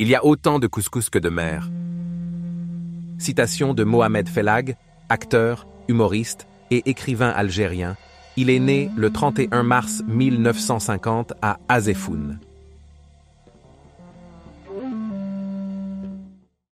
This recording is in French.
Il y a autant de couscous que de mer. Citation de Mohamed Fellag, acteur, humoriste et écrivain algérien. Il est né le 31 mars 1950 à Azeffoun.